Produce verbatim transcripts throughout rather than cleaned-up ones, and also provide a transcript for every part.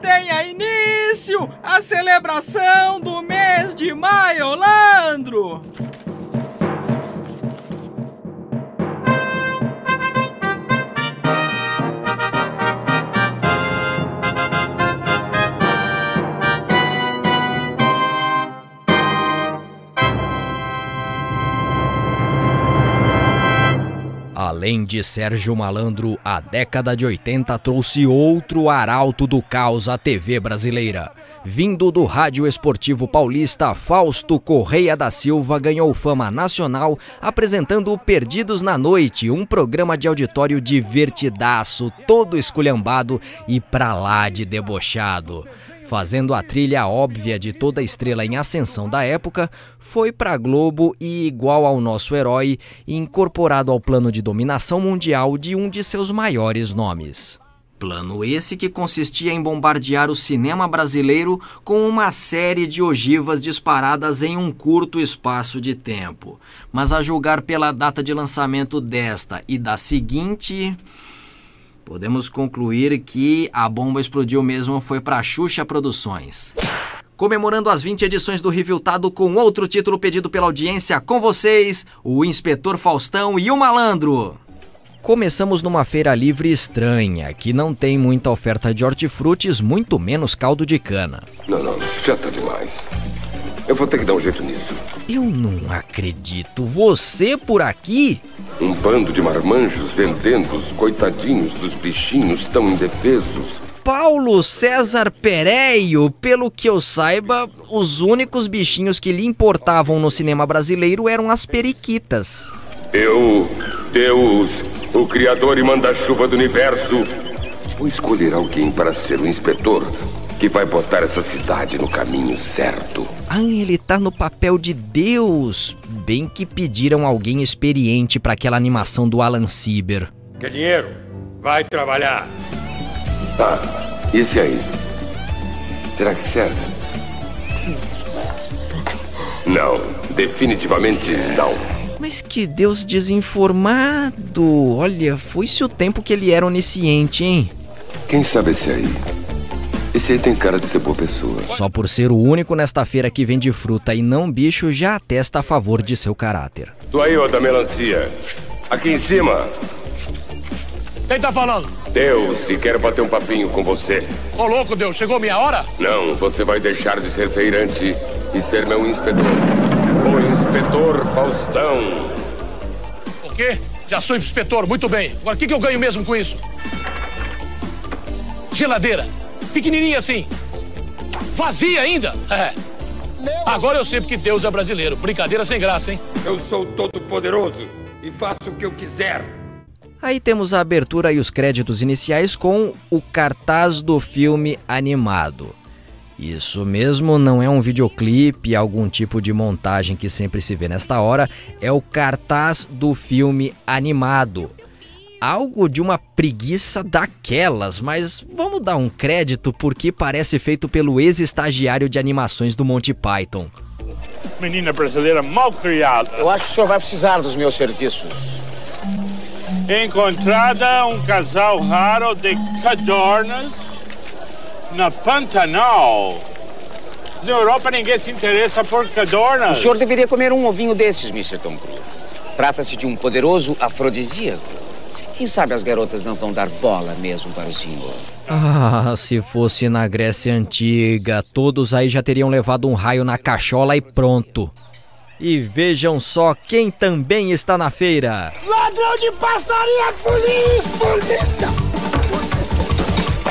Tenha início a celebração do mês de maio, Landro! Além de Sérgio Mallandro, a década de oitenta trouxe outro arauto do caos à T V brasileira. Vindo do rádio esportivo paulista, Fausto Correia da Silva ganhou fama nacional apresentando Perdidos na Noite, um programa de auditório divertidaço, todo esculhambado e pra lá de debochado. Fazendo a trilha óbvia de toda estrela em ascensão da época, foi pra Globo e, igual ao nosso herói, incorporado ao plano de dominação mundial de um de seus maiores nomes. Plano esse que consistia em bombardear o cinema brasileiro com uma série de ogivas disparadas em um curto espaço de tempo. Mas a julgar pela data de lançamento desta e da seguinte, podemos concluir que a bomba explodiu mesmo, foi para Xuxa Produções. Comemorando as vinte edições do Reviewtado com outro título pedido pela audiência, com vocês, o Inspetor Faustão e o Malandro. Começamos numa feira livre estranha, que não tem muita oferta de hortifrutis, muito menos caldo de cana. Não, não, já tá demais. Eu vou ter que dar um jeito nisso. Eu não acredito. Você por aqui? Um bando de marmanjos vendendo os coitadinhos dos bichinhos tão indefesos. Paulo César Pereio, pelo que eu saiba, os únicos bichinhos que lhe importavam no cinema brasileiro eram as periquitas. Eu, Deus, o Criador e Manda-Chuva do Universo, vou escolher alguém para ser o inspetor que vai botar essa cidade no caminho certo. Ah, ele tá no papel de Deus. Bem que pediram alguém experiente para aquela animação do Alan Sieber. Quer dinheiro? Vai trabalhar. Tá, ah, esse aí. Será que serve? Não, definitivamente não. Mas que Deus desinformado. Olha, foi-se o tempo que ele era onisciente, hein? Quem sabe esse aí? Esse aí tem cara de ser boa pessoa. Só por ser o único nesta feira que vende fruta e não bicho, já atesta a favor de seu caráter. Tu aí, ó, da melancia. Aqui em cima. Quem tá falando? Deus, e quero bater um papinho com você. Ô, louco, Deus, chegou minha hora? Não, você vai deixar de ser feirante e ser meu inspetor. O inspetor Faustão. O quê? Já sou inspetor, muito bem. Agora, o que, que eu ganho mesmo com isso? Geladeira. Pequenininha assim, vazia ainda. É. Agora eu sei porque Deus é brasileiro. Brincadeira sem graça, hein? Eu sou todo poderoso e faço o que eu quiser. Aí temos a abertura e os créditos iniciais com o cartaz do filme animado. Isso mesmo, não é um videoclipe, algum tipo de montagem que sempre se vê nesta hora. É o cartaz do filme animado. Algo de uma preguiça daquelas, mas vamos dar um crédito porque parece feito pelo ex-estagiário de animações do Monty Python. Menina brasileira mal criada. Eu acho que o senhor vai precisar dos meus serviços. Encontrada um casal raro de codornas na Pantanal. Na Europa ninguém se interessa por codornas. O senhor deveria comer um ovinho desses, mister Tom Cruise. Trata-se de um poderoso afrodisíaco. Quem sabe as garotas não vão dar bola mesmo para o senhor? Ah, se fosse na Grécia Antiga, todos aí já teriam levado um raio na cachola e pronto. E vejam só quem também está na feira. Ladrão de passarinho, polícia, polícia,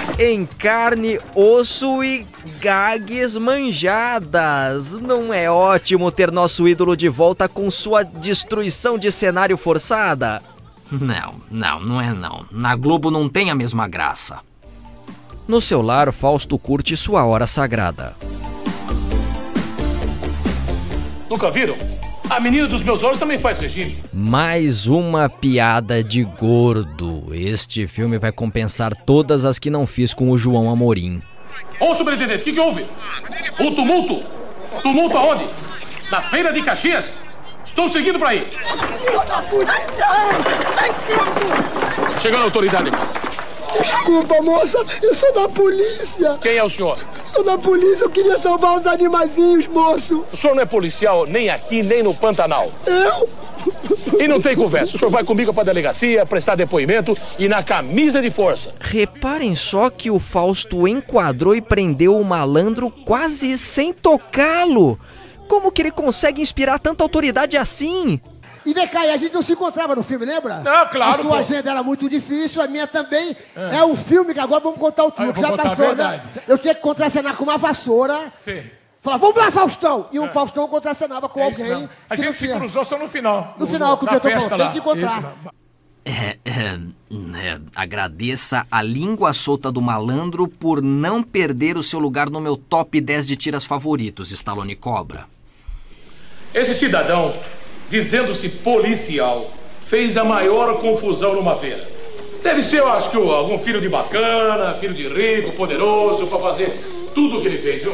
polícia. Em carne, osso e gags manjadas. Não é ótimo ter nosso ídolo de volta com sua destruição de cenário forçada? Não, não, não é não. Na Globo não tem a mesma graça. No seu lar, Fausto curte sua hora sagrada. Nunca viram? A menina dos meus olhos também faz regime. Mais uma piada de gordo. Este filme vai compensar todas as que não fiz com o João Amorim. Ô, superintendente, o que, que houve? O tumulto? Tumulto aonde? Na feira de Caxias? Estou seguindo para aí. Chegando a autoridade. Desculpa, moça, eu sou da polícia. Quem é o senhor? Sou da polícia, eu queria salvar os animazinhos, moço. O senhor não é policial nem aqui, nem no Pantanal. Eu? E não tem conversa. O senhor vai comigo para a delegacia, prestar depoimento e na camisa de força. Reparem só que o Fausto enquadrou e prendeu o malandro quase sem tocá-lo. Como que ele consegue inspirar tanta autoridade assim? E vem cá, a gente não se encontrava no filme, lembra? Não, claro. A sua pô. agenda era muito difícil, a minha também. É, é o filme que agora vamos contar o truque. Já passou, né? Eu tinha que contracenar com uma vassoura. Sim. Falava, vamos lá, Faustão! E o é. Faustão contracenava com é alguém. A gente se cruzou só no final. No, no final, que o diretor falou, tem que encontrar. É, é, é, agradeça a língua solta do malandro por não perder o seu lugar no meu top dez de tiras favoritos, Stallone Cobra. Esse cidadão, dizendo-se policial, fez a maior confusão numa feira. Deve ser, eu acho que, algum filho de bacana, filho de rico, poderoso, pra fazer tudo o que ele fez, viu?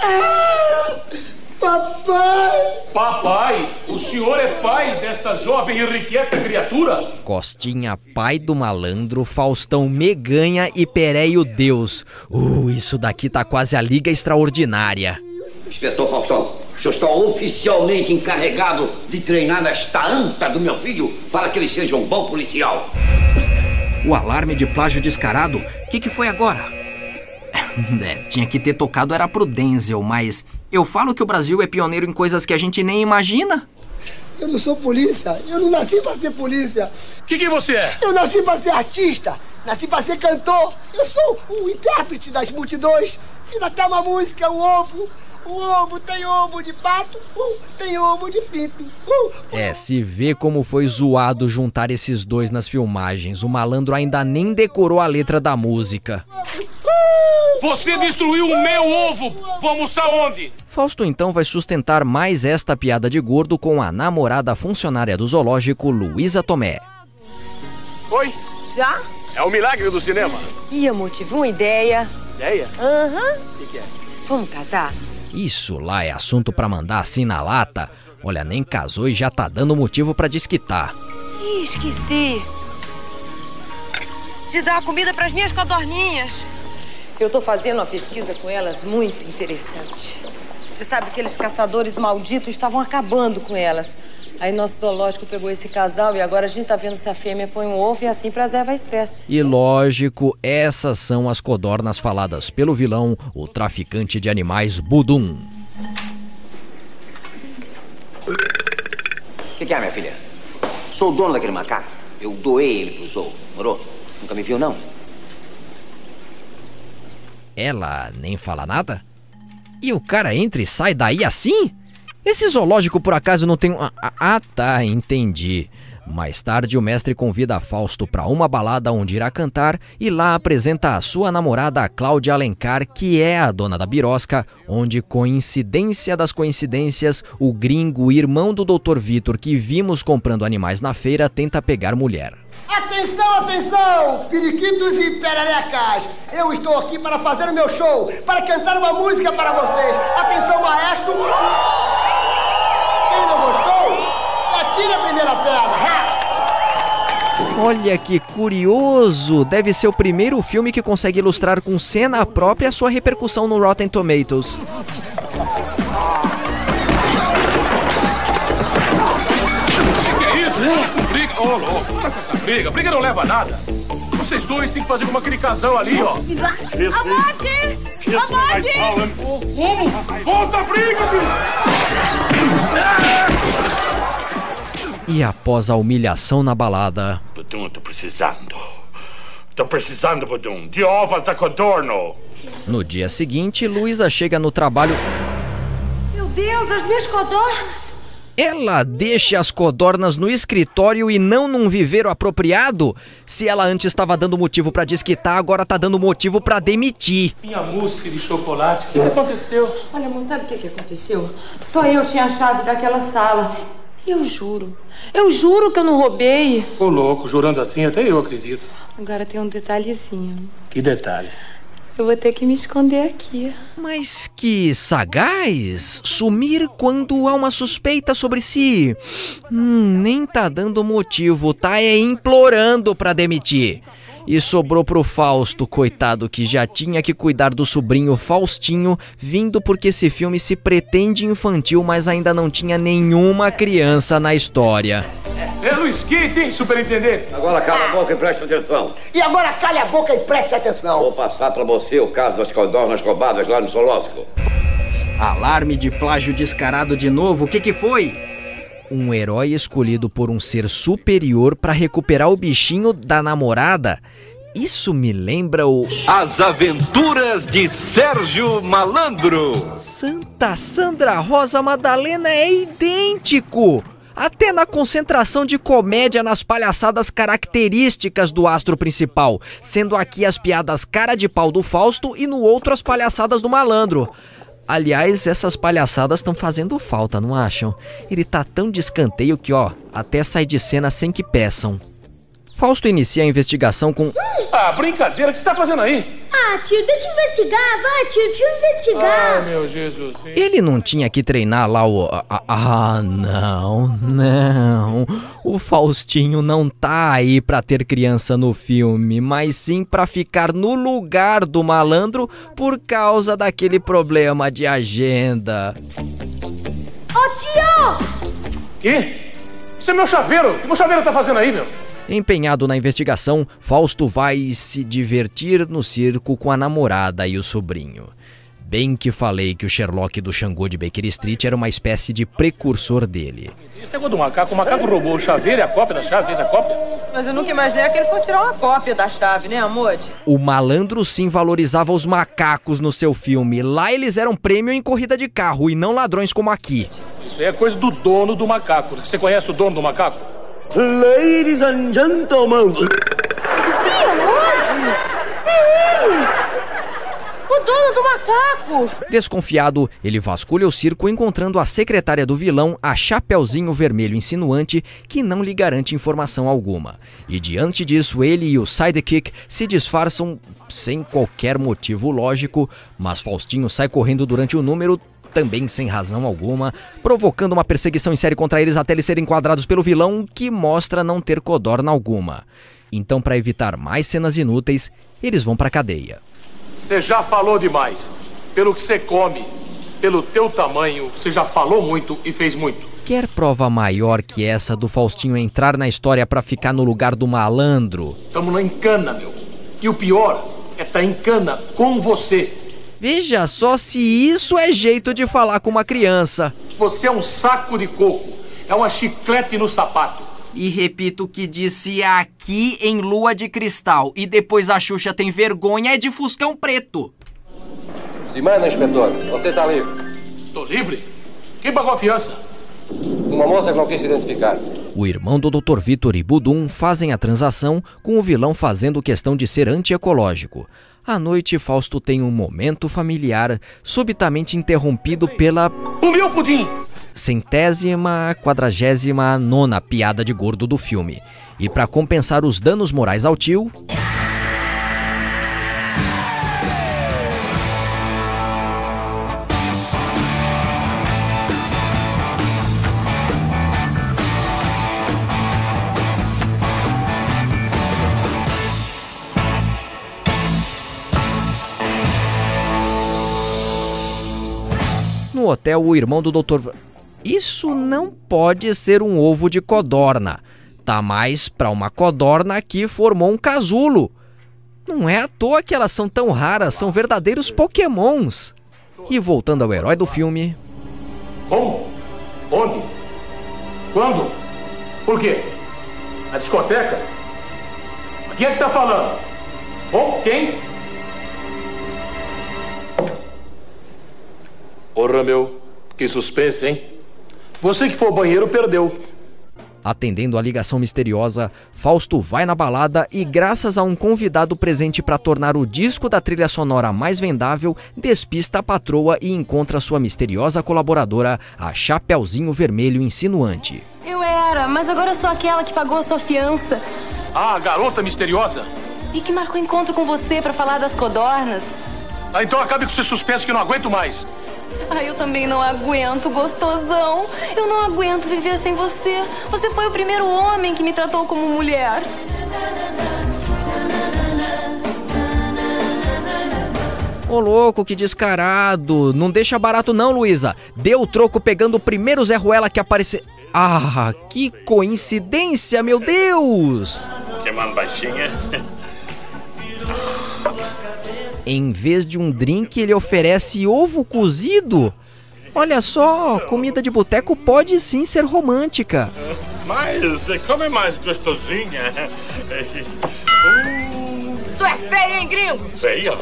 Ah, papai! Papai? O senhor é pai desta jovem e irrequieta criatura? Costinha, pai do malandro, Faustão Meganha e Pereio Deus. Uh, isso daqui tá quase a Liga Extraordinária. Inspetor Faustão, o senhor está oficialmente encarregado de treinar esta anta do meu filho para que ele seja um bom policial. O alarme de plágio descarado? O que, que foi agora? É, tinha que ter tocado era pro Denzel, mas eu falo que o Brasil é pioneiro em coisas que a gente nem imagina. Eu não sou polícia, eu não nasci pra ser polícia. Que que você é? Eu nasci pra ser artista, nasci pra ser cantor. Eu sou o intérprete das multidões. Fiz até uma música, o ovo. O ovo tem ovo de pato, uh, tem ovo de frito. Uh, uh. É, se vê como foi zoado juntar esses dois nas filmagens. O malandro ainda nem decorou a letra da música. Você destruiu o meu ovo! Vamos aonde? Fausto então vai sustentar mais esta piada de gordo com a namorada funcionária do zoológico, Luísa Tomé. Oi? Já? É o milagre do cinema. E eu tive uma ideia. Ideia? Aham. Uhum. O que, que é? Vamos casar? Isso lá é assunto pra mandar assim na lata. Olha, nem casou e já tá dando motivo pra desquitar. Ih, esqueci de dar comida pras minhas codorninhas. Eu tô fazendo uma pesquisa com elas muito interessante. Você sabe que aqueles caçadores malditos estavam acabando com elas. Aí nosso zoológico pegou esse casal e agora a gente tá vendo se a fêmea põe um ovo e assim preserva a espécie. E lógico, essas são as codornas faladas pelo vilão, o traficante de animais Budum. O que, que é, minha filha? Sou o dono daquele macaco. Eu doei ele pro zoo, morou? Nunca me viu, não? Ela nem fala nada? E o cara entra e sai daí assim? Esse zoológico, por acaso, não tem... Ah, tá, entendi. Mais tarde, o mestre convida Fausto para uma balada onde irá cantar e lá apresenta a sua namorada, Cláudia Alencar, que é a dona da birosca, onde, coincidência das coincidências, o gringo, irmão do doutor Vitor, que vimos comprando animais na feira, tenta pegar mulher. Atenção, atenção, periquitos e pererecas! Eu estou aqui para fazer o meu show, para cantar uma música para vocês. Atenção, maestro! Quem não gostou, atire a primeira pedra! Olha que curioso! Deve ser o primeiro filme que consegue ilustrar com cena própria sua repercussão no Rotten Tomatoes. Ô, louco, para com essa briga. Briga não leva a nada. Vocês dois têm que fazer como aquele casal ali, ó. Abate! Abate! Como? Volta a briga, filho! E após a humilhação na balada... Budum, tô precisando. Tô precisando, Budum, de ovas da codorna. No dia seguinte, Luísa chega no trabalho... Meu Deus, as minhas codornas... Ela deixa as codornas no escritório e não num viveiro apropriado? Se ela antes estava dando motivo pra desquitar, agora tá dando motivo pra demitir. Minha mousse de chocolate, o que, que aconteceu? Olha, amor, sabe o que, que aconteceu? Só eu tinha a chave daquela sala. Eu juro, eu juro que eu não roubei. Ô, louco, jurando assim até eu acredito. Agora tem um detalhezinho. Que detalhe? Eu vou ter que me esconder aqui. Mas que sagaz! Sumir quando há uma suspeita sobre si. Hum, nem nem tá dando motivo, tá é implorando pra demitir. E sobrou pro Fausto, coitado, que já tinha que cuidar do sobrinho Faustinho, vindo porque esse filme se pretende infantil, mas ainda não tinha nenhuma criança na história. Pelo esquite, hein, superintendente? Agora cala a boca e preste atenção. E agora cala a boca e preste atenção. Vou passar pra você o caso das codornas roubadas lá no zoológico. Alarme de plágio descarado de novo, o que que foi? Um herói escolhido por um ser superior pra recuperar o bichinho da namorada? Isso me lembra o... As Aventuras de Sérgio Mallandro. Santa Sandra Rosa Madalena é idêntico! Até na concentração de comédia nas palhaçadas características do astro principal, sendo aqui as piadas cara de pau do Fausto e no outro as palhaçadas do Malandro. Aliás, essas palhaçadas estão fazendo falta, não acham? Ele tá tão de escanteio que, ó, até sai de cena sem que peçam. Fausto inicia a investigação com... Ah, brincadeira, o que você tá fazendo aí? Ah, tio, deixa eu investigar, vai, tio, deixa eu investigar. Ah, meu Jesus. Sim. Ele não tinha que treinar lá o... Ah, não, não. O Faustinho não tá aí pra ter criança no filme, mas sim pra ficar no lugar do Malandro por causa daquele problema de agenda. Ô, tio! Quê? Isso é meu chaveiro. O que meu chaveiro tá fazendo aí, meu? Empenhado na investigação, Fausto vai se divertir no circo com a namorada e o sobrinho. Bem que falei que o Sherlock do Xangô de Baker Street era uma espécie de precursor dele. Esse negócio do macaco, o macaco roubou o chaveiro e a cópia da chave, fez a cópia. Mas eu nunca imaginei que ele fosse tirar uma cópia da chave, né, amor? O Malandro sim valorizava os macacos no seu filme. Lá eles eram prêmio em corrida de carro e não ladrões como aqui. Isso aí é coisa do dono do macaco. Você conhece o dono do macaco? Ladies and gentlemen. Que é É ele! O dono do macaco! Desconfiado, ele vasculha o circo encontrando a secretária do vilão, a Chapeuzinho Vermelho Insinuante, que não lhe garante informação alguma. E diante disso, ele e o sidekick se disfarçam sem qualquer motivo lógico, mas Faustinho sai correndo durante o número, também sem razão alguma, provocando uma perseguição em série contra eles até eles serem enquadrados pelo vilão, que mostra não ter codorna alguma. Então, para evitar mais cenas inúteis, eles vão pra cadeia. Você já falou demais. Pelo que você come, pelo teu tamanho, você já falou muito e fez muito. Quer prova maior que essa do Faustinho entrar na história pra ficar no lugar do Malandro? Tamo na encana, meu. E o pior é tá encana com você. Veja só se isso é jeito de falar com uma criança. Você é um saco de coco, é uma chiclete no sapato. E repito o que disse aqui em Lua de Cristal. E depois a Xuxa tem vergonha é de Fuscão Preto. Semana, inspetor, você tá livre. Tô livre? Quem pagou a fiança? Uma moça que não quis se identificar. O irmão do doutor Vitor e Budum fazem a transação, com o vilão fazendo questão de ser antiecológico. À noite, Fausto tem um momento familiar, subitamente interrompido pela... O meu pudim! Centésima, quadragésima, nona piada de gordo do filme. E para compensar os danos morais ao tio... No hotel, o irmão do doutor... Isso não pode ser um ovo de codorna. Tá mais pra uma codorna que formou um casulo. Não é à toa que elas são tão raras, são verdadeiros pokémons. E voltando ao herói do filme... Como? Onde? Quando? Por quê? A discoteca? Quem é que tá falando? Com quem? Porra, meu, que suspense, hein? Você que for ao banheiro perdeu. Atendendo à ligação misteriosa, Fausto vai na balada e, graças a um convidado presente para tornar o disco da trilha sonora mais vendável, despista a patroa e encontra sua misteriosa colaboradora, a Chapeuzinho Vermelho Insinuante. Eu era, mas agora sou aquela que pagou a sua fiança. Ah, a garota misteriosa? E que marcou encontro com você para falar das codornas. Ah, então acabe com seu suspense que eu não aguento mais. Ai, eu também não aguento, gostosão. Eu não aguento viver sem você. Você foi o primeiro homem que me tratou como mulher. Ô, louco, que descarado. Não deixa barato não, Luísa. Deu o troco pegando o primeiro Zé Ruela que apareceu. Ah, que coincidência, meu Deus! Que uma baixinha. Em vez de um drink, ele oferece ovo cozido? Olha só, comida de boteco pode sim ser romântica. Mas come mais gostosinha. Tu é feio, hein, gringo? Feio?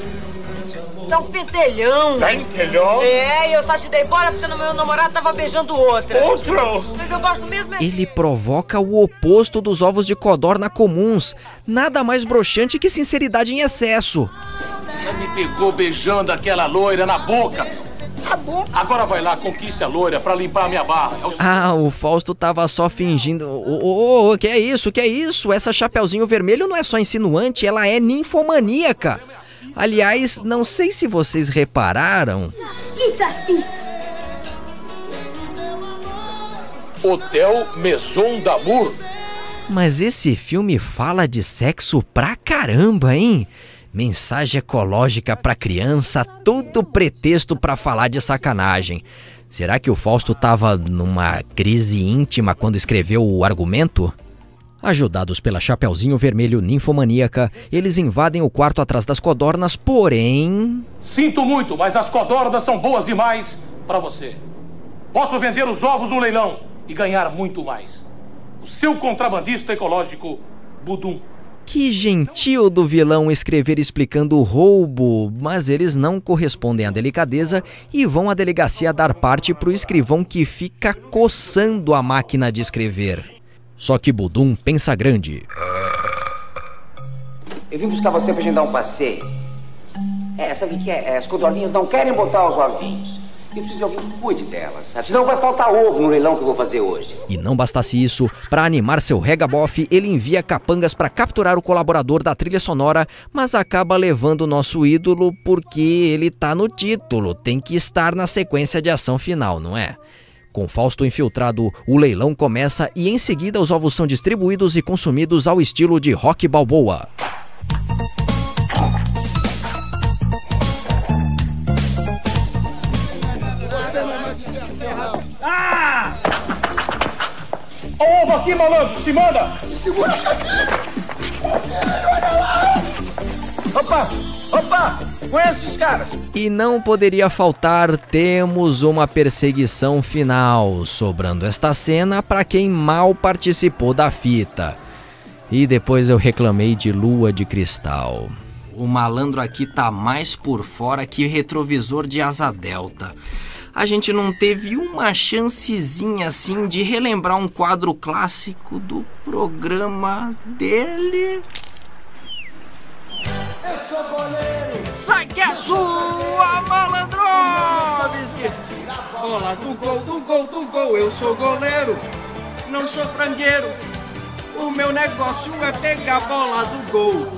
Tá um pentelhão. Pentelhão? É, e eu só te dei bola porque o meu namorado tava beijando outra. Outro? Mas eu gosto mesmo. Ele provoca o oposto dos ovos de codorna comuns. Nada mais broxante que sinceridade em excesso. Já me pegou beijando aquela loira na boca. Tá bom. Agora vai lá, conquista a loira pra limpar a minha barra. Eu... Ah, o Fausto tava só fingindo. Ô, ô, ô, que é isso, que é isso? Essa Chapeuzinho Vermelho não é só insinuante, ela é ninfomaníaca. Aliás, não sei se vocês repararam... Isso, artista! Hotel Maison d'Amour. Mas esse filme fala de sexo pra caramba, hein? Mensagem ecológica pra criança, todo pretexto pra falar de sacanagem. Será que o Fausto tava numa crise íntima quando escreveu o argumento? Ajudados pela Chapeuzinho Vermelho ninfomaníaca, eles invadem o quarto atrás das codornas, porém... Sinto muito, mas as codornas são boas demais para você. Posso vender os ovos no leilão e ganhar muito mais. O seu contrabandista ecológico, Budum. Que gentil do vilão escrever explicando o roubo, mas eles não correspondem à delicadeza e vão à delegacia dar parte pro escrivão que fica coçando a máquina de escrever. Só que Budum pensa grande. Eu vim buscar você pra gente dar um passeio. É, sabe o que é? As codorninhas não querem botar os ovinhos. Eu preciso de alguém que cuide delas, sabe? Senão vai faltar ovo no leilão que eu vou fazer hoje. E não bastasse isso, pra animar seu regabofe, ele envia capangas pra capturar o colaborador da trilha sonora, mas acaba levando o nosso ídolo porque ele tá no título. Tem que estar na sequência de ação final, não é? Com Fausto infiltrado, o leilão começa e em seguida os ovos são distribuídos e consumidos ao estilo de Rock Balboa. Ah! Ovo aqui, malandro! Se manda! Me segura, chefinho! Olha lá! Opa! Opa! Conheço esses caras! E não poderia faltar, temos uma perseguição final, sobrando esta cena para quem mal participou da fita. E depois eu reclamei de Lua de Cristal. O malandro aqui tá mais por fora que retrovisor de asa delta. A gente não teve uma chancezinha assim de relembrar um quadro clássico do programa dele... Eu sou goleiro. Sai que é sua, malandro! Bola do gol, do gol, do gol. Eu sou goleiro, não sou frangueiro. O meu negócio é pegar a bola do gol.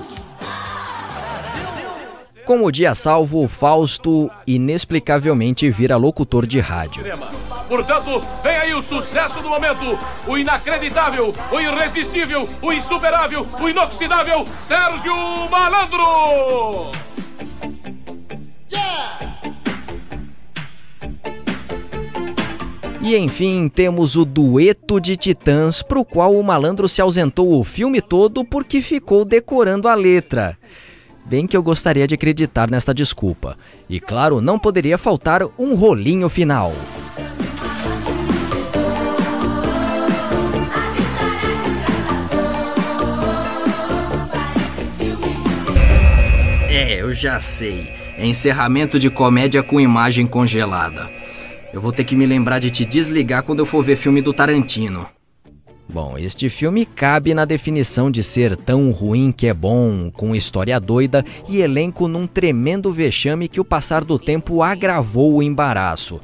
Com o dia salvo, Fausto inexplicavelmente vira locutor de rádio. Portanto, vem aí o sucesso do momento, o inacreditável, o irresistível, o insuperável, o inoxidável Sérgio Mallandro! Yeah! E enfim, temos o dueto de titãs, pro qual o malandro se ausentou o filme todo porque ficou decorando a letra. Bem que eu gostaria de acreditar nesta desculpa. E claro, não poderia faltar um rolinho final. É, eu já sei. É encerramento de comédia com imagem congelada. Eu vou ter que me lembrar de te desligar quando eu for ver filme do Tarantino. Bom, este filme cabe na definição de ser tão ruim que é bom, com história doida e elenco num tremendo vexame que o passar do tempo agravou o embaraço.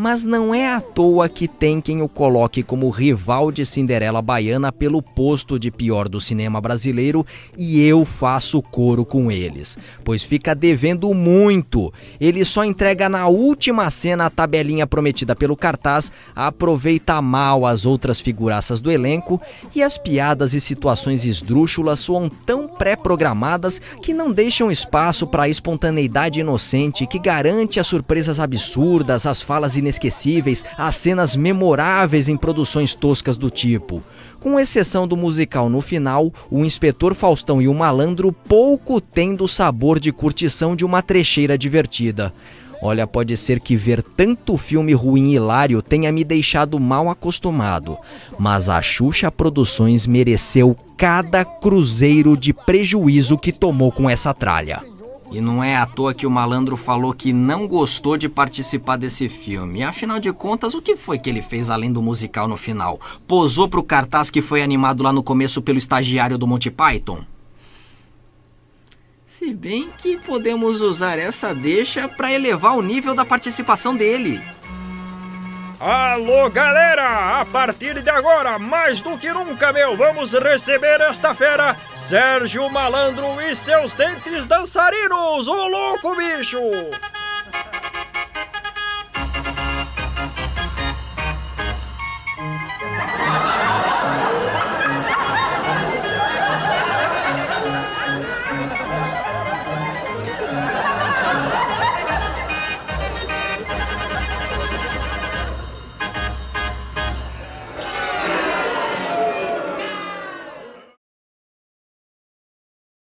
mas não é à toa que tem quem o coloque como rival de Cinderela Baiana pelo posto de pior do cinema brasileiro, e eu faço coro com eles, pois fica devendo muito. Ele só entrega na última cena a tabelinha prometida pelo cartaz, aproveita mal as outras figuraças do elenco, e as piadas e situações esdrúxulas soam tão pré-programadas que não deixam espaço para a espontaneidade inocente que garante as surpresas absurdas, as falas inesquecíveis, as cenas memoráveis em produções toscas do tipo. Com exceção do musical no final, o Inspetor Faustão e o Malandro pouco têm do sabor de curtição de uma trecheira divertida. Olha, pode ser que ver tanto filme ruim e hilário tenha me deixado mal acostumado, mas a Xuxa Produções mereceu cada cruzeiro de prejuízo que tomou com essa tralha. E não é à toa que o Malandro falou que não gostou de participar desse filme. Afinal de contas, o que foi que ele fez além do musical no final? Posou pro cartaz que foi animado lá no começo pelo estagiário do Monty Python? Se bem que podemos usar essa deixa para elevar o nível da participação dele. Alô, galera! A partir de agora, mais do que nunca, meu, vamos receber esta fera, Sérgio Mallandro e seus dentes dançarinos, o louco bicho!